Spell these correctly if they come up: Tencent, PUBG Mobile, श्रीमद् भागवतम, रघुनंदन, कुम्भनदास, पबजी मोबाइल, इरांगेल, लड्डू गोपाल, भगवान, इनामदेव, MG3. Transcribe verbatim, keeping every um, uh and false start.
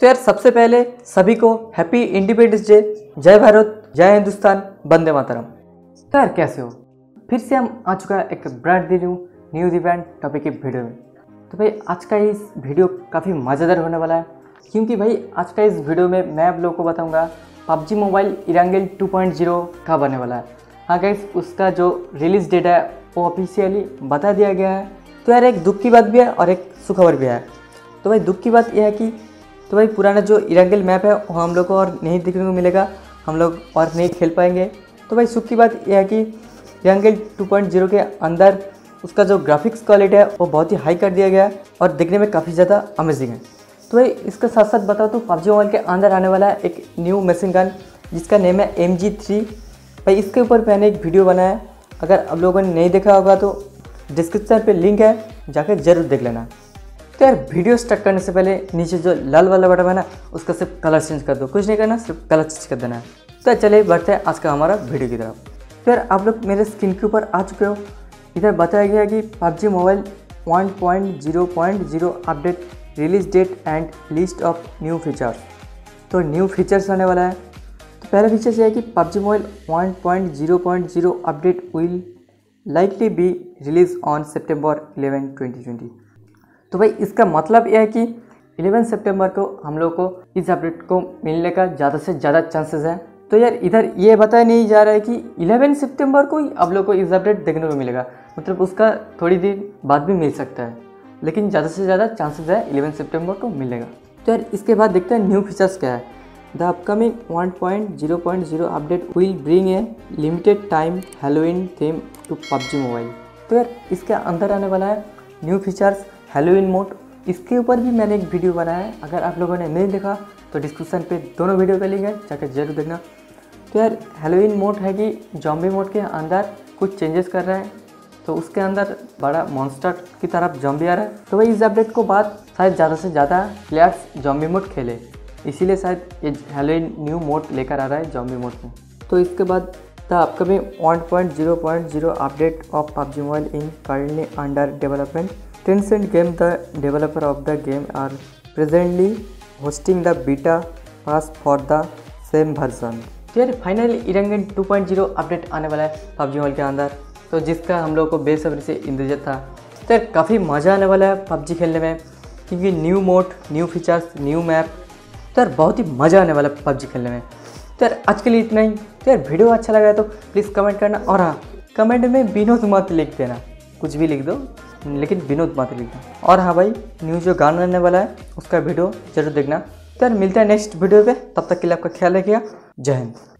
तो यार सबसे पहले सभी को हैप्पी इंडिपेंडेंस डे, जय भारत, जय हिंदुस्तान, वंदे मातरम। तो यार कैसे हो, फिर से हम आ चुका है एक brand new news event topic की वीडियो में। तो भाई आज का इस वीडियो काफ़ी मज़ेदार होने वाला है, क्योंकि भाई आज का इस वीडियो में मैं आप लोगों को बताऊँगा पबजी मोबाइल इरांगेल two point zero का बनने वाला है। हाँ गाइस, उसका जो रिलीज़ डेट है वो ऑफिशियली बता दिया गया है। तो यार एक दुख की बात भी है और एक सुखबर भी है। तो भाई दुख की बात यह है कि तो भाई पुराना जो इरांगेल मैप है वो हम लोग को और नहीं देखने को मिलेगा, हम लोग और नहीं खेल पाएंगे। तो भाई सुख की बात यह है कि इरांगेल टू पॉइंट ज़ीरो के अंदर उसका जो ग्राफिक्स क्वालिटी है वो बहुत ही हाई कर दिया गया है और देखने में काफ़ी ज़्यादा अमेजिंग है। तो भाई इसके साथ साथ बताओ तो पबजी मोबाइल के अंदर आने वाला है एक न्यू मशीन गन जिसका नेम है एम जी थ्री। भाई इसके ऊपर मैंने एक वीडियो बनाया है, अगर आप लोगों ने नहीं देखा होगा तो डिस्क्रिप्शन पे लिंक है, जाकर जरूर देख लेना। तो यार वीडियो स्टार्ट करने से पहले नीचे जो लाल वाला बटन है ना उसका सिर्फ कलर चेंज कर दो, कुछ नहीं करना, सिर्फ कलर चेंज कर देना है। तो चलिए बढ़ते हैं आज का हमारा वीडियो की तरफ। तो यार आप लोग मेरे स्क्रीन के ऊपर आ चुके हो, इधर बताया गया कि पबजी मोबाइल one point zero point zero update, release date and list of new features. तो न्यू फीचर्स आने वाला है। तो पहला फीचर्स ये है कि पबजी मोबाइल one point zero point zero update will likely be release on September eleven twenty twenty. तो भाई इसका मतलब यह है कि ग्यारह सितंबर को हम लोग को इस अपडेट को मिलने का ज़्यादा से ज़्यादा चांसेस है। तो यार इधर ये बताया नहीं जा रहा है कि ग्यारह सितंबर को ही आप लोग को इस अपडेट देखने को मिलेगा, मतलब उसका थोड़ी देर बाद भी मिल सकता है, लेकिन ज़्यादा से ज़्यादा चांसेस है ग्यारह सितंबर को मिलेगा। तो यार इसके बाद देखते हैं न्यू फीचर्स क्या है। The upcoming one point zero point zero update will bring a limited time Halloween theme to पबजी मोबाइल। तो यार इसके अंदर आने वाला है न्यू फीचर्स हैलोवीन मोड। इसके ऊपर भी मैंने एक वीडियो बनाया है, अगर आप लोगों ने नहीं देखा तो डिस्क्रिप्शन पे दोनों वीडियो का लिंक है, जाकर जरूर देखना। तो यार हैलोवीन मोड है कि जॉम्बी मोड के अंदर कुछ चेंजेस कर रहे हैं, तो उसके अंदर बड़ा मॉन्स्टर की तरफ जॉम्बी आ रहा है। तो वही इस अपडेट को बाद शायद ज़्यादा से ज़्यादा प्लेयर्स जॉम्बी मोड खेले, इसीलिए शायद ये हैलोवीन न्यू मोड लेकर आ रहा है जॉम्बी मोड में। तो इसके बाद the upcoming one point zero point zero update of पबजी मोबाइल in currently under development, Tencent Game, the developer of the game, are presently hosting the beta pass for the same version। तो यार finally इरांगेल two point zero update आने वाला है पबजी मोबाइल के अंदर, तो जिसका हम लोग को बेसब्री से इंतजार था। तो यार काफ़ी मज़ा आने वाला है पबजी खेलने में, क्योंकि new mode, new features, new map. तो यार बहुत ही मज़ा आने वाला है पबजी खेलने में। तो यार आज के लिए इतना ही। तो यार वीडियो अच्छा लगा तो प्लीज़ कमेंट करना, और हाँ कमेंट में विनोद मत लिख देना, कुछ भी लिख दो लेकिन विनोद मत लिखना। और हाँ भाई न्यू जो गाना रहने वाला है उसका वीडियो जरूर देखना। तो यार मिलता है नेक्स्ट वीडियो पे, तब तक के लिए आपका ख्याल रखिएगा। जय हिंद।